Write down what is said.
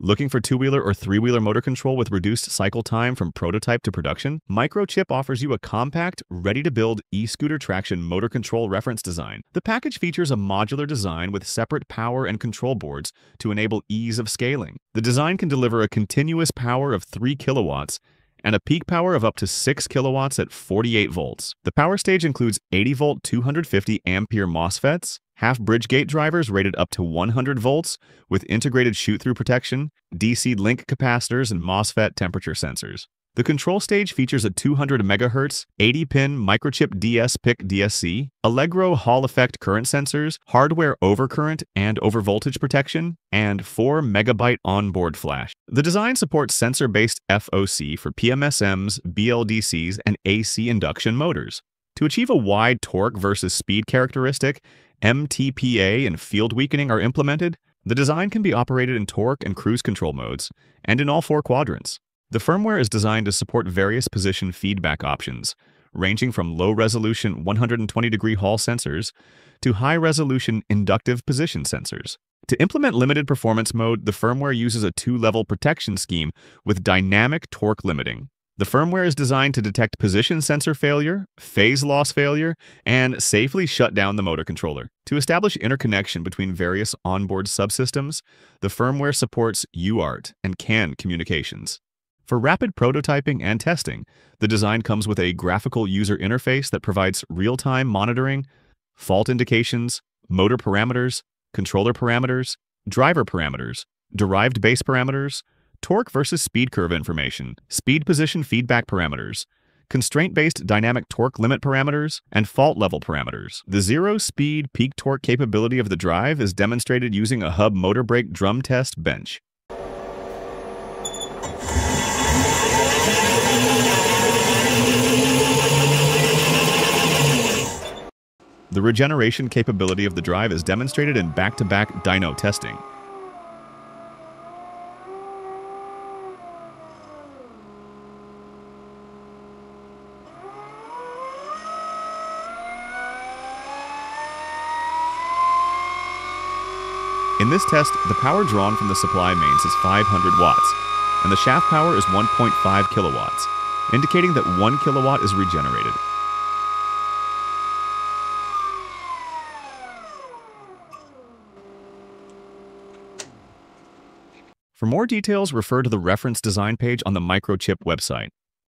Looking for two-wheeler or three-wheeler motor control with reduced cycle time from prototype to production? Microchip offers you a compact, ready-to-build e-scooter traction motor control reference design. The package features a modular design with separate power and control boards to enable ease of scaling. The design can deliver a continuous power of 3 kilowatts and a peak power of up to 6 kilowatts at 48 volts. The power stage includes 80-volt 250-ampere MOSFETs, half-bridge gate drivers rated up to 100 volts with integrated shoot-through protection, DC link capacitors, and MOSFET temperature sensors. The control stage features a 200 MHz, 80-pin Microchip DS-PIC DSC, Allegro Hall effect current sensors, hardware overcurrent and overvoltage protection, and 4 MB onboard flash. The design supports sensor-based FOC for PMSMs, BLDCs, and AC induction motors. To achieve a wide torque versus speed characteristic, MTPA and field weakening are implemented. The design can be operated in torque and cruise control modes, and in all 4 quadrants. The firmware is designed to support various position feedback options, ranging from low-resolution 120-degree Hall sensors to high-resolution inductive position sensors. To implement limited performance mode, the firmware uses a 2-level protection scheme with dynamic torque limiting. The firmware is designed to detect position sensor failure, phase loss failure, and safely shut down the motor controller. To establish interconnection between various onboard subsystems, the firmware supports UART and CAN communications. For rapid prototyping and testing, the design comes with a graphical user interface that provides real-time monitoring, fault indications, motor parameters, controller parameters, driver parameters, derived base parameters, torque versus speed curve information, speed position feedback parameters, constraint-based dynamic torque limit parameters, and fault level parameters. The zero-speed peak torque capability of the drive is demonstrated using a hub motor brake drum test bench. The regeneration capability of the drive is demonstrated in back-to-back dyno testing. In this test, the power drawn from the supply mains is 500 watts, and the shaft power is 1.5 kilowatts, indicating that 1 kilowatt is regenerated. For more details, refer to the reference design page on the Microchip website.